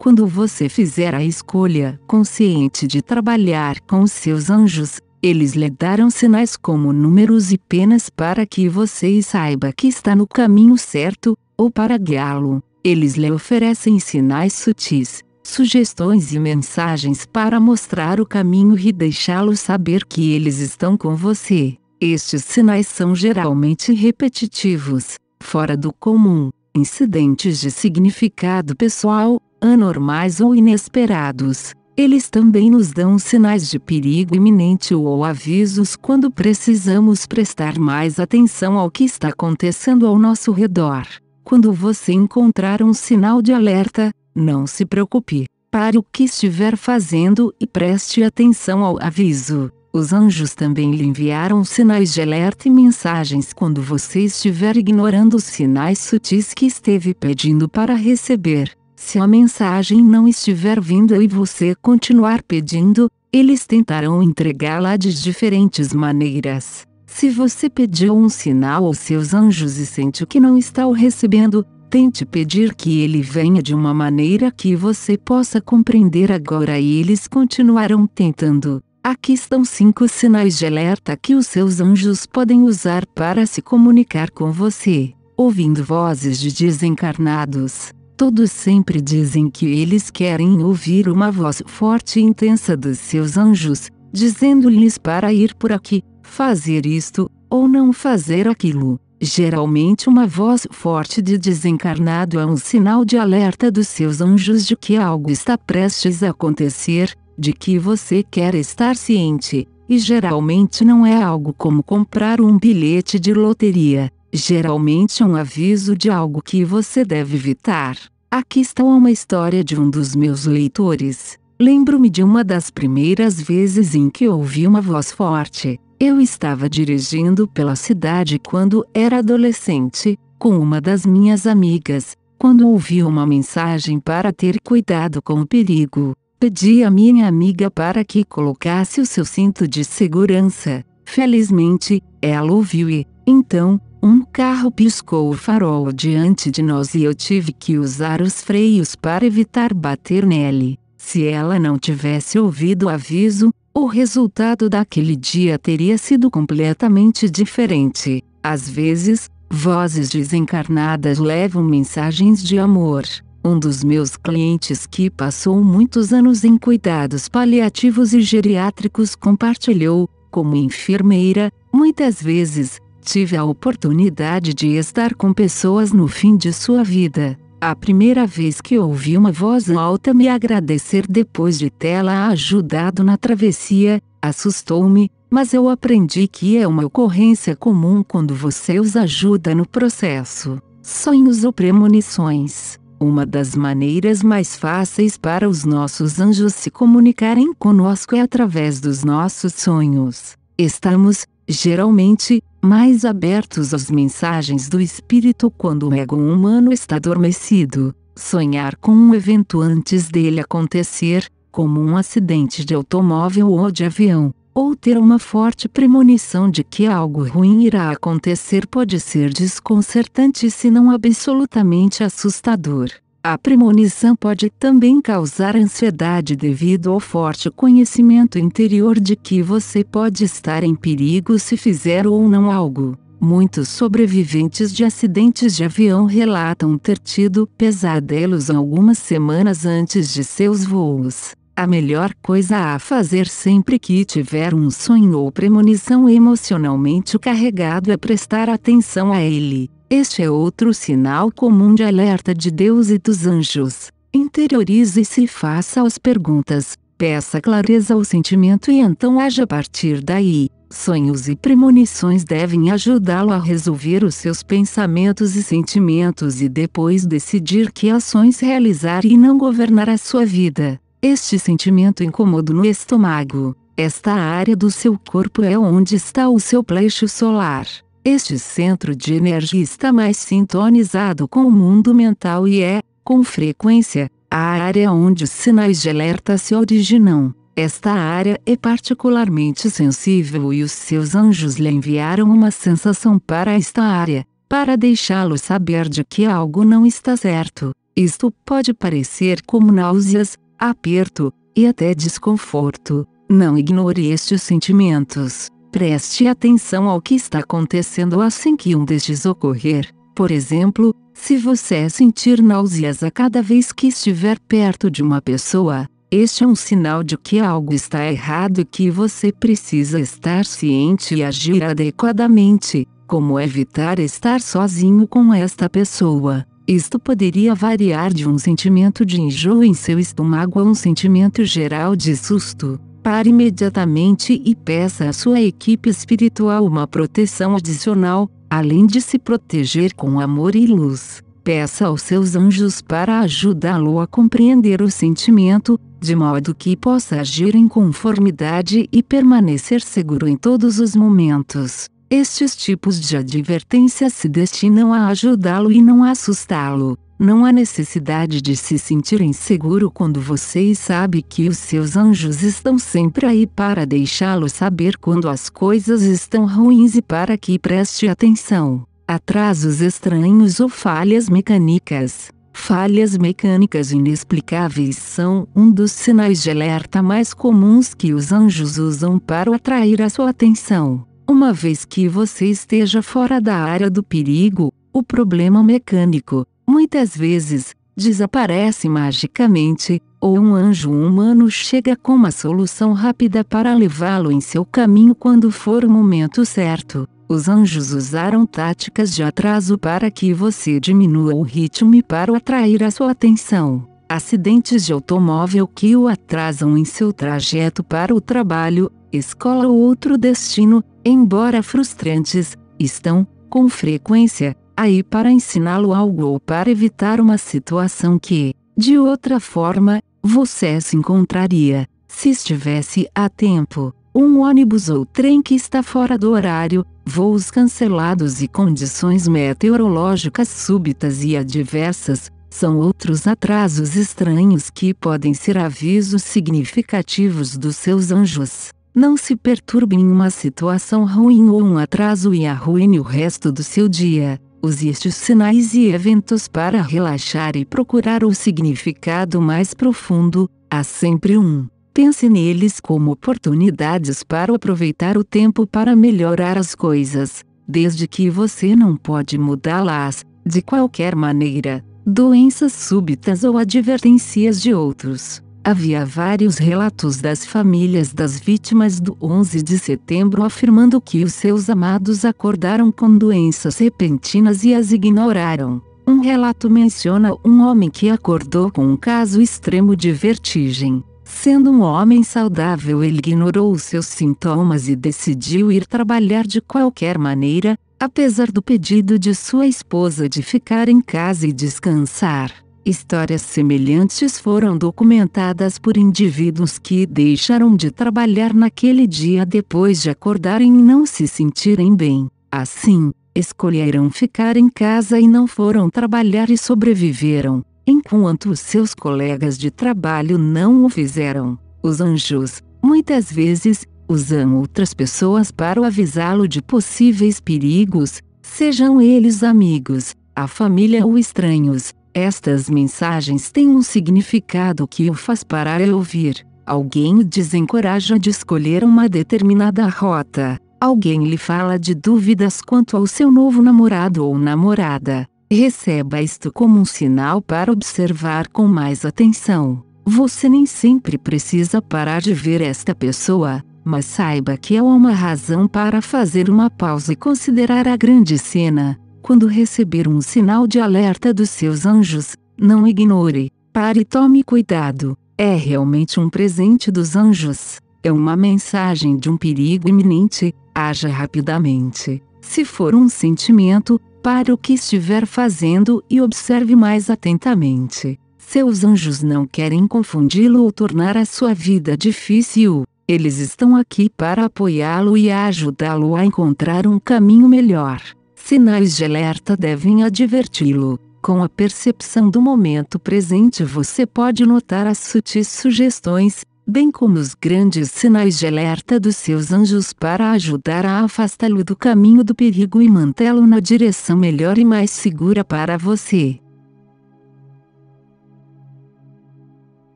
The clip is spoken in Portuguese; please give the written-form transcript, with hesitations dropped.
Quando você fizer a escolha consciente de trabalhar com os seus anjos, eles lhe darão sinais como números e penas para que você saiba que está no caminho certo, ou para guiá-lo. Eles lhe oferecem sinais sutis, sugestões e mensagens para mostrar o caminho e deixá-lo saber que eles estão com você. Estes sinais são geralmente repetitivos, fora do comum, incidentes de significado pessoal, anormais ou inesperados. Eles também nos dão sinais de perigo iminente ou avisos quando precisamos prestar mais atenção ao que está acontecendo ao nosso redor. Quando você encontrar um sinal de alerta, não se preocupe. Pare o que estiver fazendo e preste atenção ao aviso. Os anjos também lhe enviaram sinais de alerta e mensagens quando você estiver ignorando os sinais sutis que esteve pedindo para receber. Se a mensagem não estiver vindo e você continuar pedindo, eles tentarão entregá-la de diferentes maneiras. Se você pediu um sinal aos seus anjos e sente que não está o recebendo, tente pedir que ele venha de uma maneira que você possa compreender agora e eles continuarão tentando. Aqui estão 5 sinais de alerta que os seus anjos podem usar para se comunicar com você. Ouvindo vozes de desencarnados. Todos sempre dizem que eles querem ouvir uma voz forte e intensa dos seus anjos, dizendo-lhes para ir por aqui, fazer isto, ou não fazer aquilo. Geralmente uma voz forte de desencarnado é um sinal de alerta dos seus anjos de que algo está prestes a acontecer, de que você quer estar ciente, e geralmente não é algo como comprar um bilhete de loteria, geralmente é um aviso de algo que você deve evitar. Aqui está uma história de um dos meus leitores. Lembro-me de uma das primeiras vezes em que ouvi uma voz forte. Eu estava dirigindo pela cidade quando era adolescente, com uma das minhas amigas, quando ouvi uma mensagem para ter cuidado com o perigo. Pedi a minha amiga para que colocasse o seu cinto de segurança. Felizmente, ela ouviu e, então, um carro piscou o farol diante de nós e eu tive que usar os freios para evitar bater nele. Se ela não tivesse ouvido o aviso, o resultado daquele dia teria sido completamente diferente. Às vezes, vozes desencarnadas levam mensagens de amor. Um dos meus clientes que passou muitos anos em cuidados paliativos e geriátricos compartilhou, como enfermeira, muitas vezes, tive a oportunidade de estar com pessoas no fim de sua vida. A primeira vez que ouvi uma voz alta me agradecer depois de tê-la ajudado na travessia, assustou-me, mas eu aprendi que é uma ocorrência comum quando você os ajuda no processo. Sonhos ou premonições. Uma das maneiras mais fáceis para os nossos anjos se comunicarem conosco é através dos nossos sonhos. Estamos, geralmente, mais abertos às mensagens do espírito quando o ego humano está adormecido. Sonhar com um evento antes dele acontecer, como um acidente de automóvel ou de avião, ou ter uma forte premonição de que algo ruim irá acontecer pode ser desconcertante se não absolutamente assustador. A premonição pode também causar ansiedade devido ao forte conhecimento interior de que você pode estar em perigo se fizer ou não algo. Muitos sobreviventes de acidentes de avião relatam ter tido pesadelos algumas semanas antes de seus voos. A melhor coisa a fazer sempre que tiver um sonho ou premonição emocionalmente carregado é prestar atenção a ele. Este é outro sinal comum de alerta de Deus e dos anjos. Interiorize-se e faça as perguntas, peça clareza ao sentimento e então haja a partir daí. Sonhos e premonições devem ajudá-lo a resolver os seus pensamentos e sentimentos e depois decidir que ações realizar e não governar a sua vida. Este sentimento incômodo no estômago, esta área do seu corpo é onde está o seu plexo solar. Este centro de energia está mais sintonizado com o mundo mental e é, com frequência, a área onde os sinais de alerta se originam. Esta área é particularmente sensível e os seus anjos lhe enviaram uma sensação para esta área, para deixá-lo saber de que algo não está certo. Isto pode parecer como náuseas, aperto, e até desconforto. Não ignore estes sentimentos. Preste atenção ao que está acontecendo assim que um destes ocorrer. Por exemplo, se você sentir náuseas a cada vez que estiver perto de uma pessoa, este é um sinal de que algo está errado e que você precisa estar ciente e agir adequadamente. Como evitar estar sozinho com esta pessoa? Isto poderia variar de um sentimento de enjoo em seu estômago a um sentimento geral de susto. Pare imediatamente e peça à sua equipe espiritual uma proteção adicional, além de se proteger com amor e luz. Peça aos seus anjos para ajudá-lo a compreender o sentimento, de modo que possa agir em conformidade e permanecer seguro em todos os momentos. Estes tipos de advertências se destinam a ajudá-lo e não a assustá-lo. Não há necessidade de se sentir inseguro quando você sabe que os seus anjos estão sempre aí para deixá-lo saber quando as coisas estão ruins e para que preste atenção. Atrasos estranhos ou falhas mecânicas. Falhas mecânicas inexplicáveis são um dos sinais de alerta mais comuns que os anjos usam para atrair a sua atenção. Uma vez que você esteja fora da área do perigo, o problema mecânico, muitas vezes, desaparece magicamente, ou um anjo humano chega com uma solução rápida para levá-lo em seu caminho quando for o momento certo. Os anjos usaram táticas de atraso para que você diminua o ritmo e para atrair a sua atenção. Acidentes de automóvel que o atrasam em seu trajeto para o trabalho, escola ou outro destino, embora frustrantes, estão, com frequência, aí para ensiná-lo algo ou para evitar uma situação que, de outra forma, você se encontraria, se estivesse a tempo. Um ônibus ou trem que está fora do horário, voos cancelados e condições meteorológicas súbitas e adversas, são outros atrasos estranhos que podem ser avisos significativos dos seus anjos. Não se perturbe em uma situação ruim ou um atraso e arruine o resto do seu dia. Use estes sinais e eventos para relaxar e procurar o significado mais profundo. Há sempre um. Pense neles como oportunidades para aproveitar o tempo para melhorar as coisas, desde que você não pode mudá-las, de qualquer maneira. Doenças súbitas ou advertências de outros. Havia vários relatos das famílias das vítimas do 11 de setembro afirmando que os seus amados acordaram com doenças repentinas e as ignoraram. Um relato menciona um homem que acordou com um caso extremo de vertigem. Sendo um homem saudável, ele ignorou os seus sintomas e decidiu ir trabalhar de qualquer maneira, apesar do pedido de sua esposa de ficar em casa e descansar. Histórias semelhantes foram documentadas por indivíduos que deixaram de trabalhar naquele dia depois de acordarem e não se sentirem bem. Assim, escolheram ficar em casa e não foram trabalhar e sobreviveram, enquanto os seus colegas de trabalho não o fizeram. Os anjos, muitas vezes, usam outras pessoas para avisá-lo de possíveis perigos, sejam eles amigos, a família ou estranhos. Estas mensagens têm um significado que o faz parar e ouvir. Alguém o desencoraja de escolher uma determinada rota. Alguém lhe fala de dúvidas quanto ao seu novo namorado ou namorada. Receba isto como um sinal para observar com mais atenção. Você nem sempre precisa parar de ver esta pessoa, mas saiba que há uma razão para fazer uma pausa e considerar a grande cena. Quando receber um sinal de alerta dos seus anjos, não ignore, pare e tome cuidado. É realmente um presente dos anjos. É uma mensagem de um perigo iminente, aja rapidamente. Se for um sentimento, pare o que estiver fazendo e observe mais atentamente. Seus anjos não querem confundi-lo ou tornar a sua vida difícil. Eles estão aqui para apoiá-lo e ajudá-lo a encontrar um caminho melhor. Sinais de alerta devem adverti-lo. Com a percepção do momento presente você pode notar as sutis sugestões, bem como os grandes sinais de alerta dos seus anjos para ajudar a afastá-lo do caminho do perigo e mantê-lo na direção melhor e mais segura para você.